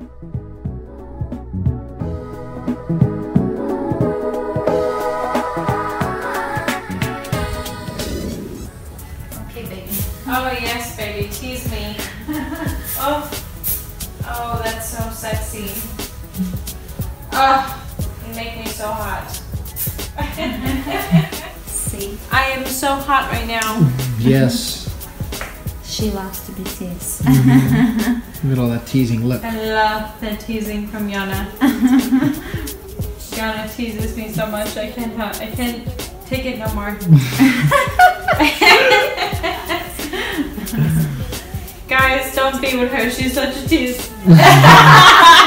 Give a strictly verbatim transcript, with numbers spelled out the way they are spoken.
Okay, baby. Oh yes, baby, tease me. Oh, oh, that's so sexy. Oh, you make me so hot. See, I am so hot right now. Yes. She loves to be teased. Mm-hmm. Look at all that teasing lip. I love the teasing from Yana. Yana teases me so much I can't have, I can't take it no more. Guys, don't be with her. She's such a tease.